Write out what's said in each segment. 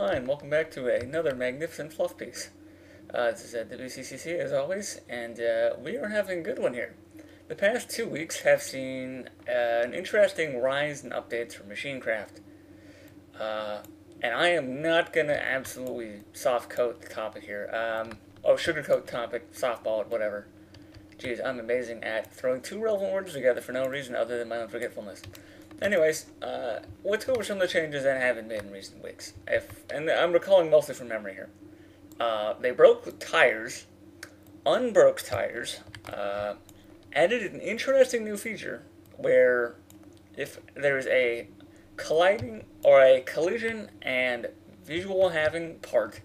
Hi, and welcome back to another magnificent fluff piece. This is at WCCC as always, and we are having a good one here. The past 2 weeks have seen an interesting rise in updates for Machinecraft. And I am not going to absolutely soft-coat the topic here. Or sugarcoat the topic, softball it, whatever. Jeez, I'm amazing at throwing two relevant words together for no reason other than my own forgetfulness. Anyways, let's go over some of the changes that have been made in recent weeks. And I'm recalling mostly from memory here. They broke tires, unbroke tires, added an interesting new feature where if there's a colliding or a collision and visual having part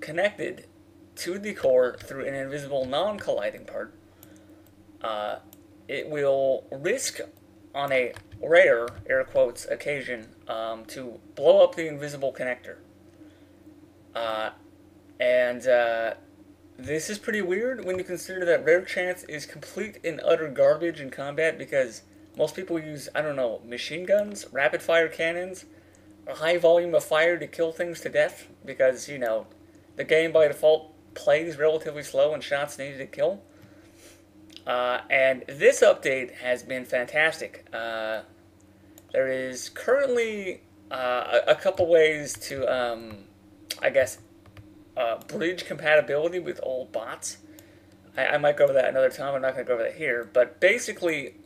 connected to the core through an invisible non-colliding part, it will risk, on a rare, air quotes, occasion, to blow up the invisible connector. This is pretty weird when you consider that rare chance is complete and utter garbage in combat, because most people use, I don't know, machine guns, rapid-fire cannons, a high volume of fire to kill things to death, because, you know, the game by default plays relatively slow and shots needed to kill. And this update has been fantastic. There is currently a couple ways to, bridge compatibility with old bots. I might go over that another time. I'm not going to go over that here. But basically,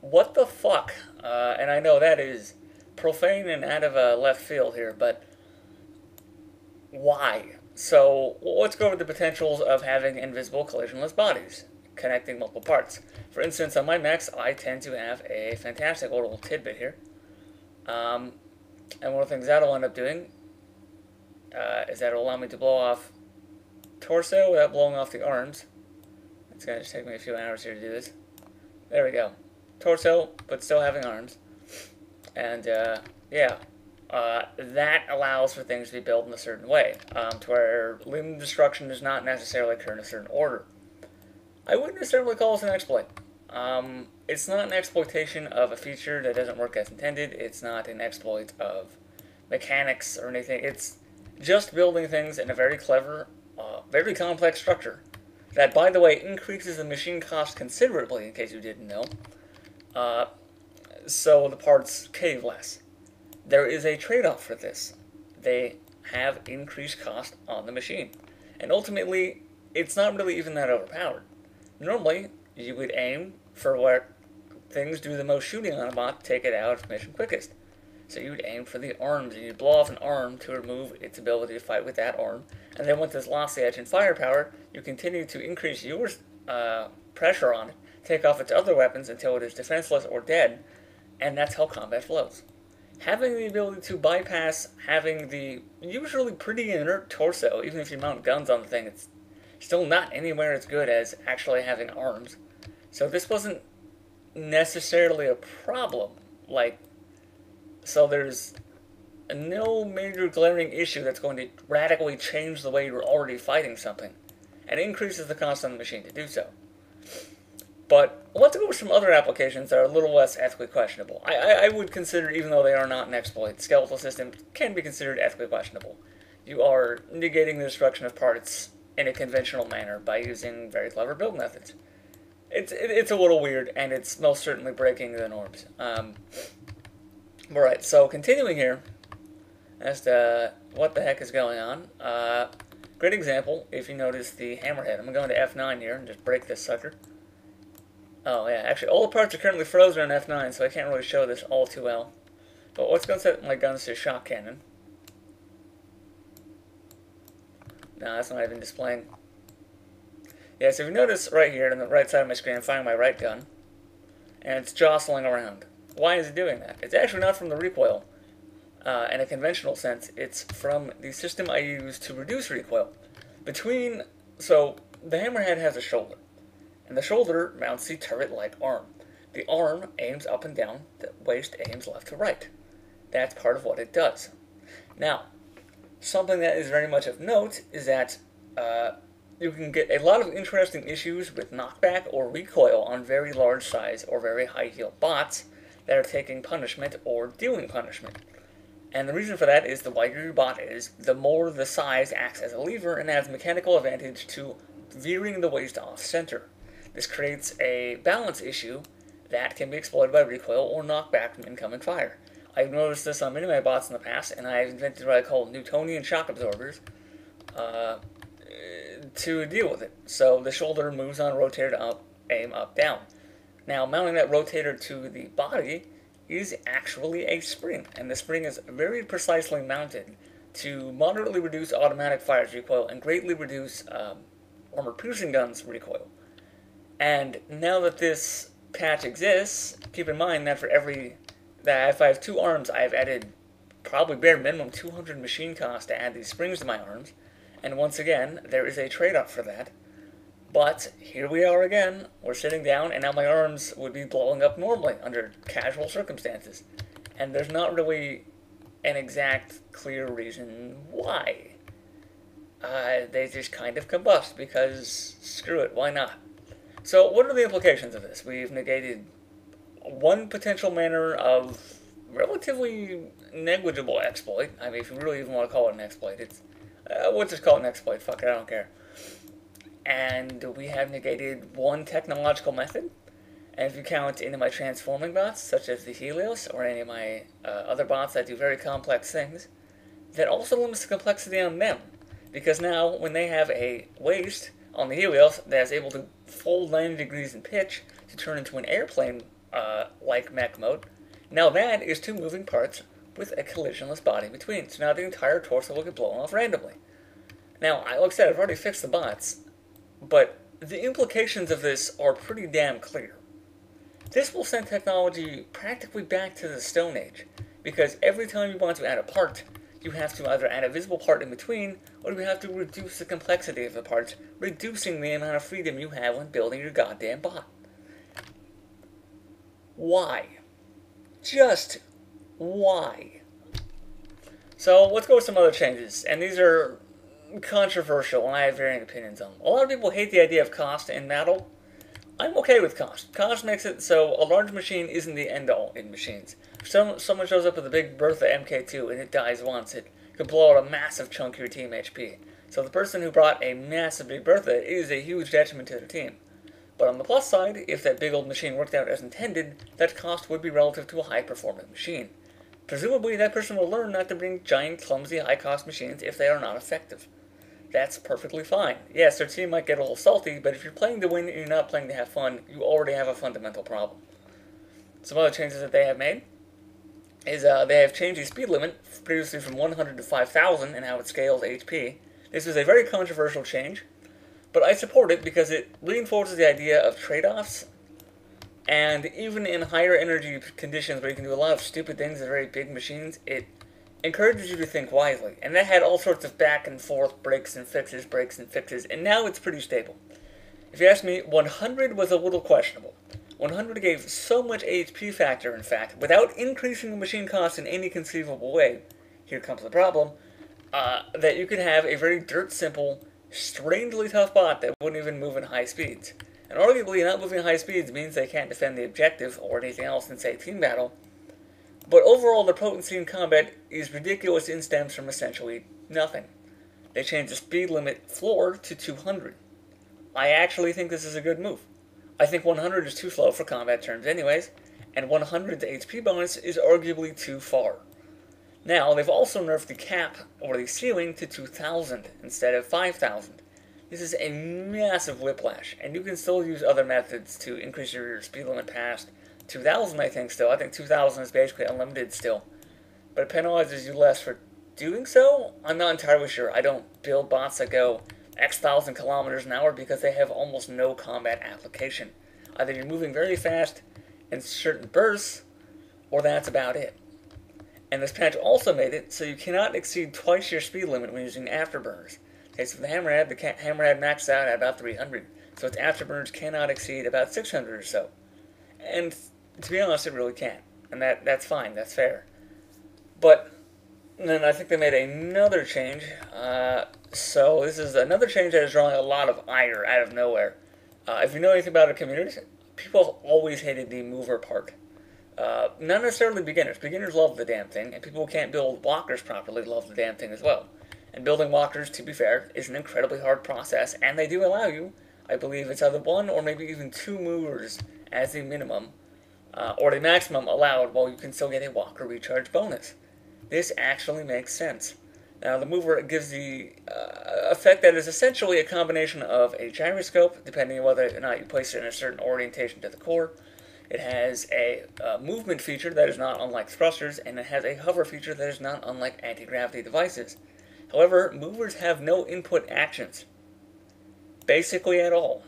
what the fuck? And I know that is profane and out of left field here, but why? So let's go over the potentials of having invisible collisionless bodies connecting multiple parts. For instance, on my Macs, I tend to have a fantastic little tidbit here. And one of the things that'll end up doing is that'll allow me to blow off torso without blowing off the arms. It's going to just take me a few hours here to do this. There we go. Torso, but still having arms. And that allows for things to be built in a certain way, to where limb destruction does not necessarily occur in a certain order. I wouldn't necessarily call this an exploit. It's not an exploitation of a feature that doesn't work as intended. It's not an exploit of mechanics or anything. It's just building things in a very clever, very complex structure that, by the way, increases the machine cost considerably, in case you didn't know. So the parts cave less. There is a trade-off for this. They have increased cost on the machine. And ultimately, it's not really even that overpowered. Normally, you would aim for where things do the most shooting on a bot to take it out of mission quickest. So you'd aim for the arms, and you'd blow off an arm to remove its ability to fight with that arm. And then with this loss edge and firepower, you continue to increase your pressure on it, take off its other weapons until it is defenseless or dead, and that's how combat flows. Having the ability to bypass having the usually pretty inert torso, even if you mount guns on the thing, it's still not anywhere as good as actually having arms. So this wasn't necessarily a problem. So there's no major glaring issue that's going to radically change the way you're already fighting something, and increases the cost on the machine to do so. But let's go over some other applications that are a little less ethically questionable. I would consider, even though they are not an exploit, skeletal systems can be considered ethically questionable. You are negating the destruction of parts in a conventional manner by using very clever build methods. It's a little weird, and it's most certainly breaking the norms. Alright, so continuing here as to what the heck is going on. Great example, if you notice the hammerhead. I'm going to F9 here and just break this sucker. Oh yeah, actually all the parts are currently frozen on F9, so I can't really show this all too well. But let's go set my guns to shock cannon. No, that's not even displaying. Yeah, so if you notice right here on the right side of my screen, I'm firing my right gun, and it's jostling around. Why is it doing that? It's actually not from the recoil. In a conventional sense, it's from the system I use to reduce recoil. So the hammerhead has a shoulder, and the shoulder mounts the turret-like arm. The arm aims up and down, the waist aims left to right. That's part of what it does. Now, something that is very much of note is that you can get a lot of interesting issues with knockback or recoil on very large size or very high heal bots that are taking punishment or dealing punishment. And the reason for that is the wider your bot is, the more the size acts as a lever and adds mechanical advantage to veering the waist off-center. This creates a balance issue that can be exploited by recoil or knockback from incoming fire. I've noticed this on many of my bots in the past, and I've invented what I call Newtonian shock absorbers to deal with it. So the shoulder moves on rotator up, aim up, down. Now mounting that rotator to the body is actually a spring, and the spring is very precisely mounted to moderately reduce automatic fire's recoil and greatly reduce armor-piercing guns' recoil. And now that this patch exists, keep in mind that if I have two arms, I've added probably bare minimum 200 machine cost to add these springs to my arms, and once again, there is a trade-off for that. But here we are again, we're sitting down, and now my arms would be blowing up normally under casual circumstances. And there's not really an exact clear reason why. They just kind of combust because, screw it, why not? So what are the implications of this? We've negated one potential manner of relatively negligible exploit. I mean, if you really even want to call it an exploit, it's... we'll just call it an exploit, fuck it, I don't care. And we have negated one technological method, and if you count any of my transforming bots, such as the Helios, or any of my other bots that do very complex things, that also limits the complexity on them, because now, when they have a waist on the Helios that is able to fold 90 degrees in pitch to turn into an airplane-like mech mode, now that is two moving parts with a collisionless body between, so now the entire torso will get blown off randomly. Now, like I said, I've already fixed the bots, but the implications of this are pretty damn clear. This will send technology practically back to the Stone Age, because every time you want to add a part, you have to either add a visible part in between, or you have to reduce the complexity of the parts, reducing the amount of freedom you have when building your goddamn bot. Why? Just why? So let's go with some other changes, and these are controversial, and I have varying opinions on them. A lot of people hate the idea of cost in battle. I'm okay with cost. Cost makes it so a large machine isn't the end-all in machines. If someone shows up with a big Bertha MK2 and it dies once, it could blow out a massive chunk of your team HP. So the person who brought a massive big Bertha is a huge detriment to their team. But on the plus side, if that big old machine worked out as intended, that cost would be relative to a high-performing machine. Presumably, that person will learn not to bring giant, clumsy, high-cost machines if they are not effective. That's perfectly fine. Yes, their team might get a little salty, but if you're playing to win and you're not playing to have fun, you already have a fundamental problem. Some other changes that they have made is they have changed the speed limit, previously from 100 to 5,000, and how it scales HP. This is a very controversial change, but I support it because it reinforces the idea of trade-offs, and even in higher energy conditions where you can do a lot of stupid things in very big machines, it encourages you to think wisely, and that had all sorts of back and forth, breaks and fixes, and now it's pretty stable. If you ask me, 100 was a little questionable. 100 gave so much HP factor, in fact, without increasing the machine cost in any conceivable way, here comes the problem, that you could have a very dirt-simple, strangely tough bot that wouldn't even move in high speeds. And arguably, not moving at high speeds means they can't defend the objective or anything else in, say, team battle. But overall, the potency in combat is ridiculous and stems from essentially nothing. They changed the speed limit floor to 200. I actually think this is a good move. I think 100 is too slow for combat terms anyways, and 100's HP bonus is arguably too far. Now, they've also nerfed the cap, or the ceiling, to 2,000 instead of 5,000. This is a massive whiplash, and you can still use other methods to increase your speed limit past 2,000, I think, still. I think 2,000 is basically unlimited still. But it penalizes you less for doing so? I'm not entirely sure. I don't build bots that go X thousand kilometers an hour because they have almost no combat application. Either you're moving very fast in certain bursts, or that's about it. And this patch also made it so you cannot exceed twice your speed limit when using afterburners. Okay, so the hammerhead maxes out at about 300, so its afterburners cannot exceed about 600 or so. And to be honest, it really can't, and that's fine, that's fair. But then I think they made another change, so this is another change that is drawing a lot of ire out of nowhere. If you know anything about our community, people have always hated the mover part. Not necessarily beginners. Beginners love the damn thing, and people who can't build walkers properly love the damn thing as well. And building walkers, to be fair, is an incredibly hard process, and they do allow you, I believe it's either one or maybe even two movers as the minimum, or the maximum allowed, while you can still get a walker recharge bonus. This actually makes sense. Now, the mover gives the effect that is essentially a combination of a gyroscope, depending on whether or not you place it in a certain orientation to the core. It has a movement feature that is not unlike thrusters, and it has a hover feature that is not unlike anti-gravity devices. However, movers have no input actions, basically at all.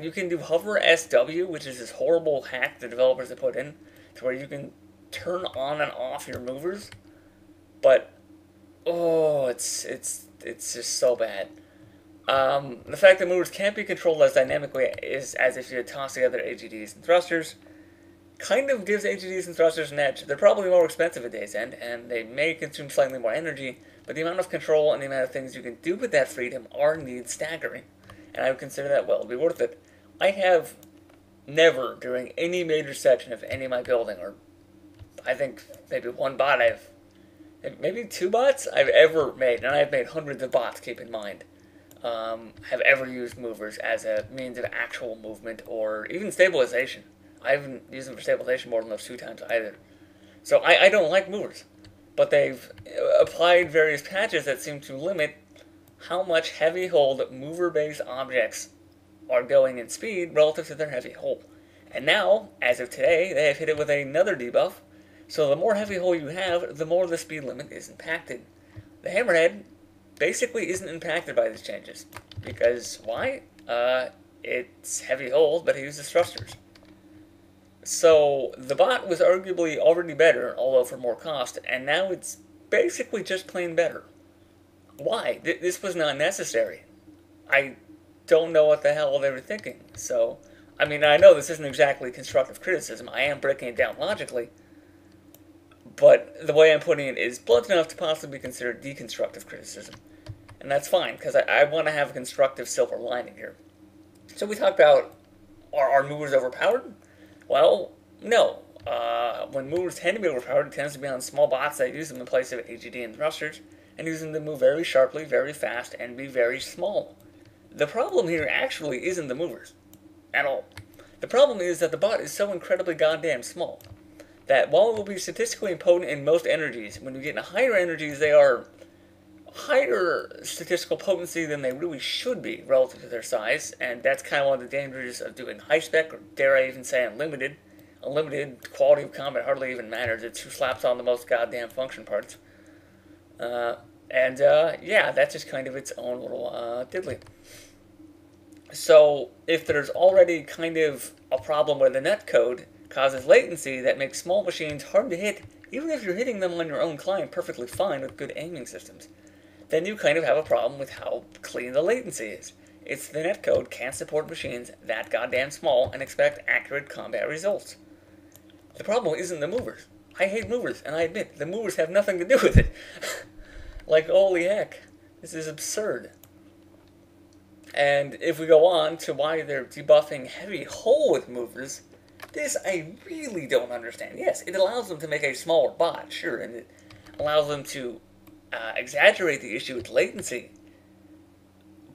You can do hover SW, which is this horrible hack the developers have put in, to where you can turn on and off your movers, but oh, it's just so bad. The fact that movers can't be controlled as dynamically is as if you had tossed together AGDs and thrusters. Kind of gives AGDs and thrusters an edge. They're probably more expensive at day's end, and they may consume slightly more energy, but the amount of control and the amount of things you can do with that freedom are indeed staggering, and I would consider that well to be worth it. I have never, during any major section of any of my building, or I think maybe one bot I've, maybe two bots I've ever made, and I've made hundreds of bots, keep in mind, have ever used movers as a means of actual movement or even stabilization. I haven't used them for stabilization more than those two times either. So I don't like movers, but they've applied various patches that seem to limit how much heavy hold mover-based objects are going in speed relative to their heavy hold. And now, as of today, they have hit it with another debuff, so the more heavy hold you have, the more the speed limit is impacted. The hammerhead basically isn't impacted by these changes, because why? It's heavy hold, but it uses thrusters. So the bot was arguably already better, although for more cost, and now it's basically just plain better. Why? This was not necessary. I don't know what the hell they were thinking. So, I mean, I know this isn't exactly constructive criticism. I am breaking it down logically, but the way I'm putting it is blunt enough to possibly be considered deconstructive criticism. And that's fine, because I want to have a constructive silver lining here. So we talked about, are movers overpowered? Well, no. When movers tend to be overpowered, it tends to be on small bots that use them in place of AGD and thrusters, and use them to move very sharply, very fast, and be very small. The problem here actually isn't the movers, at all. The problem is that the bot is so incredibly goddamn small, that while it will be statistically impotent in most energies, when you get into higher energies, they are higher statistical potency than they really should be relative to their size, and that's kind of one of the dangers of doing high-spec, or dare I even say unlimited. Unlimited quality of combat hardly even matters. It's who slaps on the most goddamn function parts. Yeah, that's just kind of its own little diddly. So, if there's already kind of a problem where the netcode causes latency that makes small machines hard to hit, even if you're hitting them on your own client perfectly fine with good aiming systems, then you kind of have a problem with how clean the latency is. It's the netcode can't support machines that goddamn small and expect accurate combat results. The problem isn't the movers. I hate movers, and I admit, the movers have nothing to do with it. Like, holy heck, this is absurd. And if we go on to why they're debuffing heavy hole with movers, this I really don't understand. Yes, it allows them to make a smaller bot, sure, and it allows them to exaggerate the issue with latency.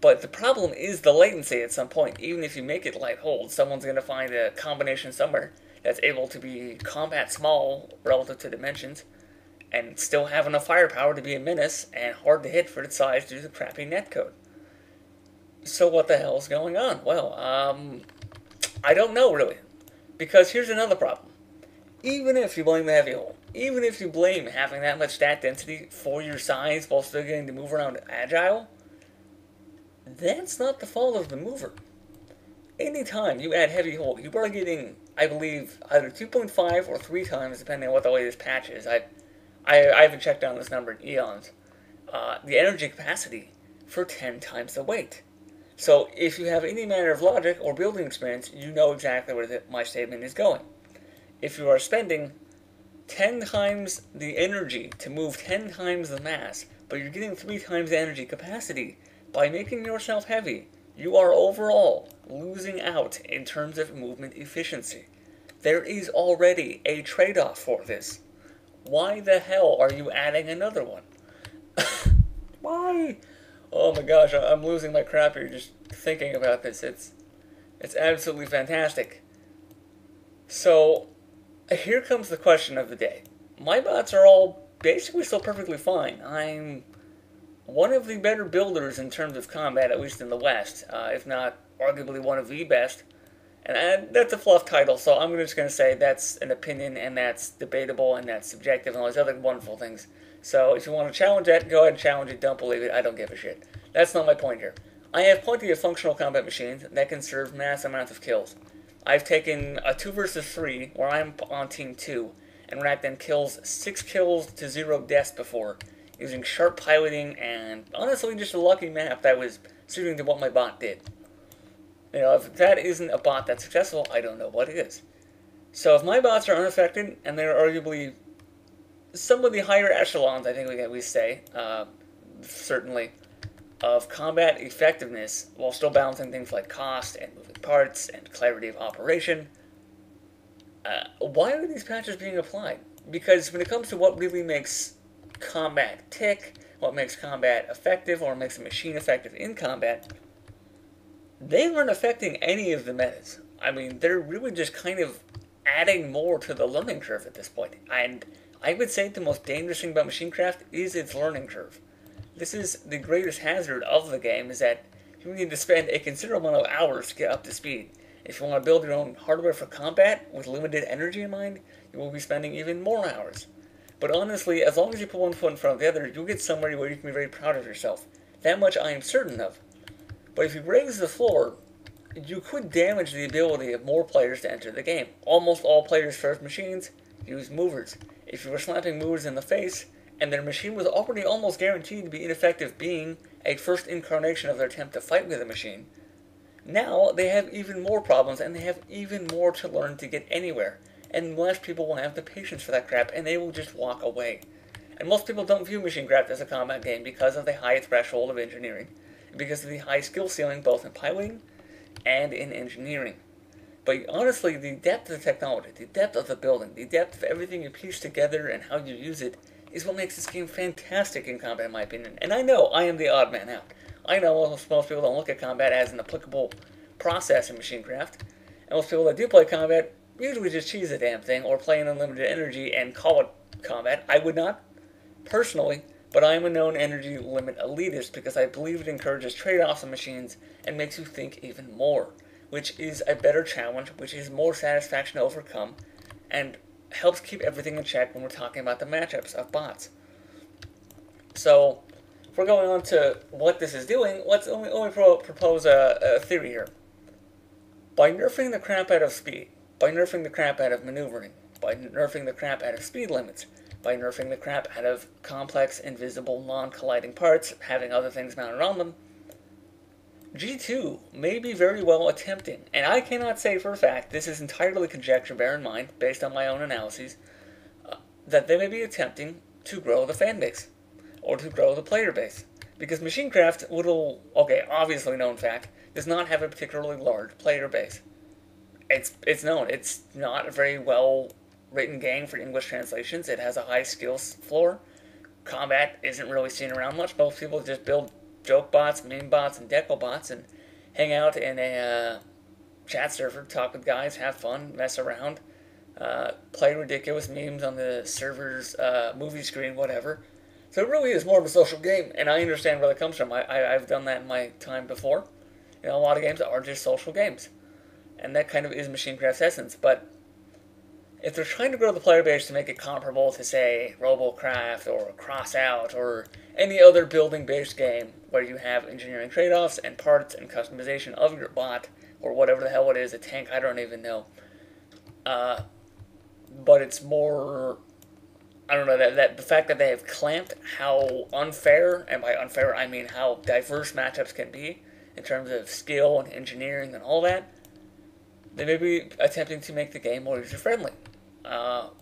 But the problem is the latency at some point. Even if you make it light hold, someone's going to find a combination somewhere that's able to be combat small relative to dimensions, and still have enough firepower to be a menace and hard to hit for its size due to the crappy netcode. So what the hell is going on? Well, I don't know really. Because here's another problem. Even if you blame the heavy hole, even if you blame having that much stat density for your size while still getting to move around agile, that's not the fault of the mover. Anytime you add heavy hole, you are getting, I believe, either 2.5 or 3 times, depending on what the latest patch is. I haven't checked on this number in eons. The energy capacity for 10 times the weight. So if you have any manner of logic or building experience, you know exactly where my statement is going. If you are spending 10 times the energy to move 10 times the mass, but you're getting 3 times the energy capacity, by making yourself heavy, you are overall losing out in terms of movement efficiency. There is already a trade-off for this. Why the hell are you adding another one? Why? Oh my gosh, I'm losing my crap here just thinking about this. It's absolutely fantastic. So, here comes the question of the day. My bots are all basically still perfectly fine. I'm one of the better builders in terms of combat, at least in the West, if not arguably one of the best. And that's a fluff title, so I'm just going to say that's an opinion, and that's debatable, and that's subjective, and all these other wonderful things. So if you want to challenge that, go ahead and challenge it. Don't believe it. I don't give a shit. That's not my point here. I have plenty of functional combat machines that can serve mass amounts of kills. I've taken a 2 versus 3, where I'm on team 2, and racked in kills, 6 kills to 0 deaths before, using sharp piloting and honestly just a lucky map that was suiting to what my bot did. You know, if that isn't a bot that's successful, I don't know what it is. So if my bots are unaffected, and they're arguably some of the higher echelons, I think we say, certainly, of combat effectiveness, while still balancing things like cost and moving parts and clarity of operation, why are these patches being applied? Because when it comes to what really makes combat tick, what makes combat effective, or makes a machine effective in combat, they weren't affecting any of the metas. I mean, they're really just kind of adding more to the learning curve at this point. And I would say the most dangerous thing about Machinecraft is its learning curve. This is the greatest hazard of the game, is that you need to spend a considerable amount of hours to get up to speed. If you want to build your own hardware for combat with limited energy in mind, you will be spending even more hours. But honestly, as long as you put one foot in front of the other, you'll get somewhere where you can be very proud of yourself. That much I am certain of. But if you raise the floor, you could damage the ability of more players to enter the game. Almost all players' first machines use movers. If you were slapping movers in the face, and their machine was already almost guaranteed to be ineffective, being a first incarnation of their attempt to fight with a machine, now they have even more problems, and they have even more to learn to get anywhere. And less people will have the patience for that crap, and they will just walk away. And most people don't view Machinecraft as a combat game because of the high threshold of engineering, because of the high skill ceiling both in piloting and in engineering. But honestly, the depth of the technology, the depth of the building, the depth of everything you piece together and how you use it is what makes this game fantastic in combat, in my opinion. And I know I am the odd man out. I know most people don't look at combat as an applicable process in Machinecraft, and most people that do play combat usually just cheese the damn thing or play an unlimited energy and call it combat. I would not, personally, but I am a known energy limit elitist because I believe it encourages trade-offs on machines and makes you think even more, which is a better challenge, which is more satisfaction to overcome, and helps keep everything in check when we're talking about the matchups of bots. So, if we're going on to what this is doing, let's only propose a theory here. By nerfing the crap out of speed, by nerfing the crap out of maneuvering, by nerfing the crap out of speed limits, by nerfing the crap out of complex, invisible, non-colliding parts, having other things mounted on them, G2 may be very well attempting, and I cannot say for a fact, this is entirely conjecture, bear in mind, based on my own analyses, that they may be attempting to grow the fan base, or to grow the player base. Because Machinecraft, little, okay, obviously known fact, does not have a particularly large player base. It's known, it's not a very well written game for English translations. It has a high skills floor. Combat isn't really seen around much. Most people just build joke bots, meme bots, and deco bots, and hang out in a chat server, talk with guys, have fun, mess around, play ridiculous memes on the server's movie screen, whatever. So it really is more of a social game, and I understand where that comes from. I've done that in my time before. You know, a lot of games are just social games, and that kind of is Machinecraft's essence. But if they're trying to grow the player base to make it comparable to, say, Robocraft or Crossout or any other building-based game where you have engineering trade-offs and parts and customization of your bot or whatever the hell it is, a tank, I don't even know. But it's more, I don't know, that the fact that they have clamped how unfair, and by unfair I mean how diverse matchups can be in terms of skill and engineering and all that, they may be attempting to make the game more user-friendly,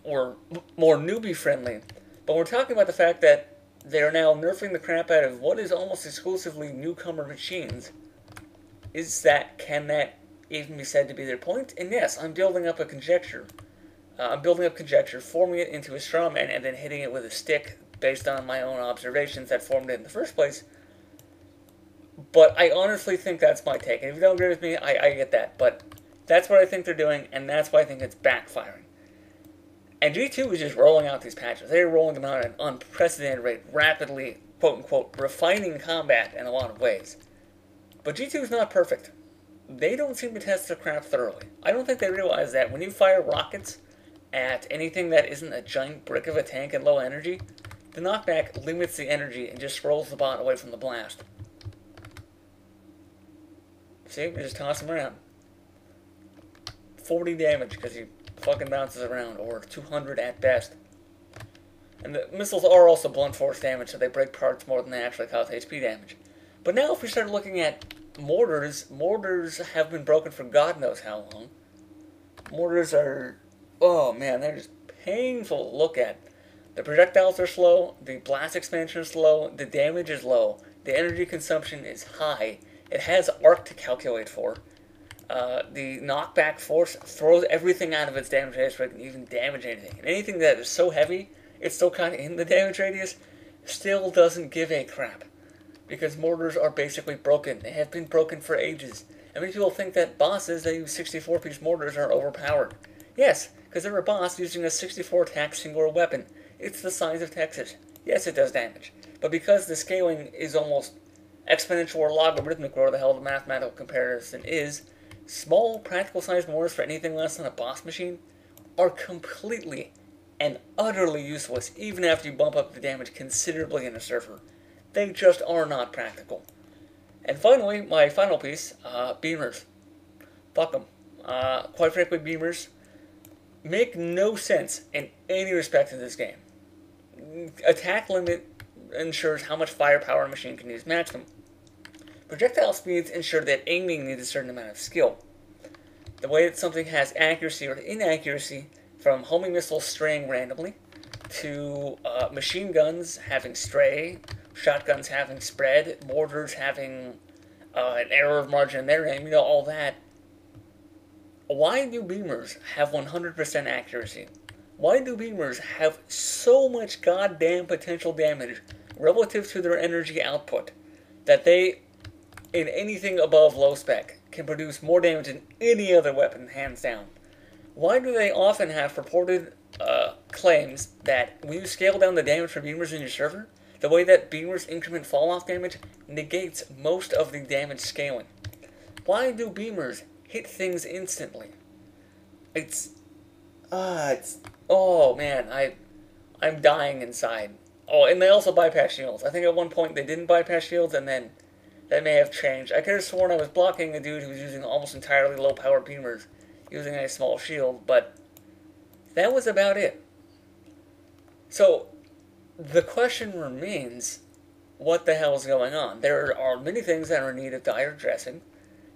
or more newbie-friendly. But we're talking about the fact that they're now nerfing the crap out of what is almost exclusively newcomer machines. Can that even be said to be their point? And yes, I'm building up a conjecture. Forming it into a straw man, and then hitting it with a stick based on my own observations that formed it in the first place. But I honestly think that's my take. And if you don't agree with me, I get that. But that's what I think they're doing, and that's why I think it's backfiring. And G2 is just rolling out these patches. They're rolling them out at an unprecedented rate, rapidly, quote-unquote, refining combat in a lot of ways. But G2 is not perfect. They don't seem to test their craft thoroughly. I don't think they realize that when you fire rockets at anything that isn't a giant brick of a tank at low energy, the knockback limits the energy and just rolls the bot away from the blast. See, we just toss them around. 40 damage because he fucking bounces around, or 200 at best. And the missiles are also blunt force damage, so they break parts more than they actually cause HP damage. But now if we start looking at mortars, mortars have been broken for God knows how long. Mortars are, oh man, they're just painful to look at. The projectiles are slow, the blast expansion is slow, the damage is low, the energy consumption is high, it has arc to calculate for. The knockback force throws everything out of its damage radius, so it can even damage anything. And anything that is so heavy, it's still kind of in the damage radius, still doesn't give a crap. Because mortars are basically broken. They have been broken for ages. And many people think that bosses that use 64-piece mortars are overpowered. Yes, because they're a boss using a 64-attack single weapon. It's the size of Texas. Yes, it does damage. But because the scaling is almost exponential or logarithmic, where the hell the mathematical comparison is, small, practical-sized mortars for anything less than a boss machine are completely and utterly useless, even after you bump up the damage considerably in a server. They just are not practical. And finally, my final piece, beamers. Fuck them. Quite frankly, beamers make no sense in any respect in this game. Attack limit ensures how much firepower a machine can use maximum. Projectile speeds ensure that aiming needs a certain amount of skill. The way that something has accuracy or inaccuracy, from homing missiles straying randomly, to machine guns having stray, shotguns having spread, mortars having an error of margin in their aim, you know, all that. Why do beamers have 100% accuracy? Why do beamers have so much goddamn potential damage relative to their energy output that they, in anything above low spec, can produce more damage than any other weapon, hands down? Why do they often have purported claims that when you scale down the damage for beamers in your server, the way that beamers increment falloff damage negates most of the damage scaling? Why do beamers hit things instantly? It's oh man, I'm dying inside. Oh, and they also bypass shields. I think at one point they didn't bypass shields, and then that may have changed. I could have sworn I was blocking a dude who was using almost entirely low-powered beamers using a small shield, but that was about it. So the question remains, what the hell is going on? There are many things that are in need of dire dressing.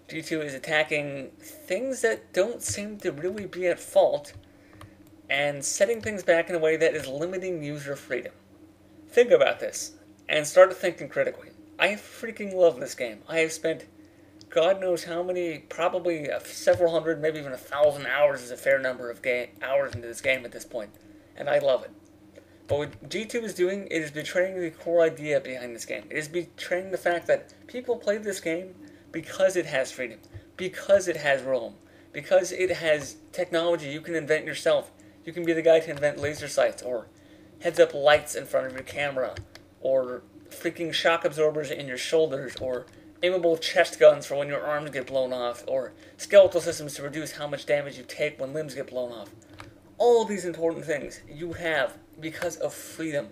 G2 is attacking things that don't seem to really be at fault, and setting things back in a way that is limiting user freedom. Think about this, and start thinking critically. I freaking love this game. I have spent God knows how many, probably several hundred, maybe even 1,000 hours is a fair number of hours into this game at this point, and I love it. But what G2 is doing, it is betraying the core idea behind this game. It is betraying the fact that people play this game because it has freedom, because it has room, because it has technology you can invent yourself. You can be the guy to invent laser sights, or heads-up lights in front of your camera, or freaking shock absorbers in your shoulders, or aimable chest guns for when your arms get blown off, or skeletal systems to reduce how much damage you take when limbs get blown off. All these important things you have because of freedom.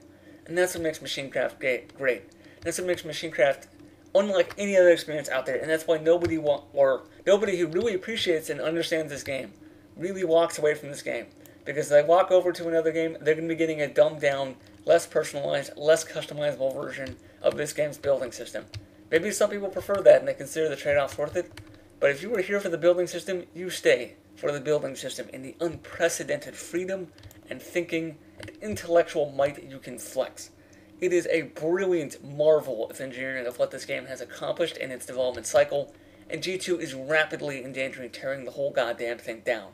And that's what makes Machinecraft great. That's what makes Machinecraft unlike any other experience out there, and that's why nobody who really appreciates and understands this game really walks away from this game. Because if they walk over to another game, they're going to be getting a dumbed-down, less personalized, less customizable version of this game's building system. Maybe some people prefer that and they consider the trade-offs worth it, but if you were here for the building system, you stay for the building system and the unprecedented freedom and thinking and intellectual might you can flex. It is a brilliant marvel of engineering of what this game has accomplished in its development cycle, and G2 is rapidly endangering tearing the whole goddamn thing down.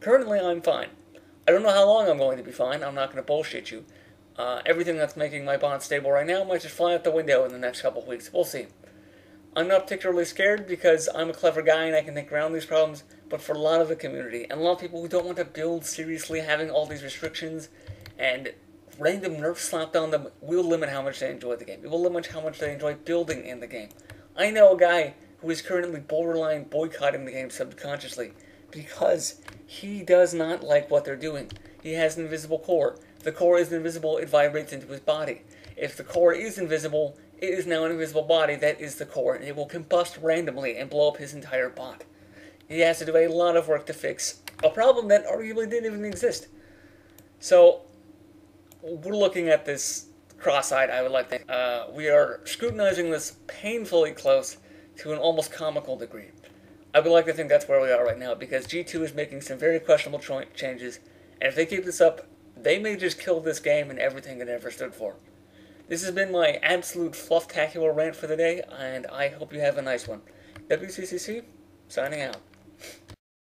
Currently, I'm fine. I don't know how long I'm going to be fine. I'm not going to bullshit you. Everything that's making my bond stable right now might just fly out the window in the next couple of weeks. We'll see. I'm not particularly scared because I'm a clever guy and I can think around these problems, but for a lot of the community and a lot of people who don't want to build seriously, having all these restrictions and random nerfs slapped on them will limit how much they enjoy the game. It will limit how much they enjoy building in the game. I know a guy who is currently borderline boycotting the game subconsciously because he does not like what they're doing. He has an invisible core. The core isn't invisible, it vibrates into his body. If the core is invisible, it is now an invisible body that is the core, and it will combust randomly and blow up his entire bot. He has to do a lot of work to fix a problem that arguably didn't even exist. So, we're looking at this cross-eyed, I would like to think. We are scrutinizing this painfully close to an almost comical degree. I would like to think that's where we are right now, because G2 is making some very questionable changes, and if they keep this up, they may just kill this game and everything it ever stood for. This has been my absolute flufftacular rant for the day, and I hope you have a nice one. WCCC, signing out.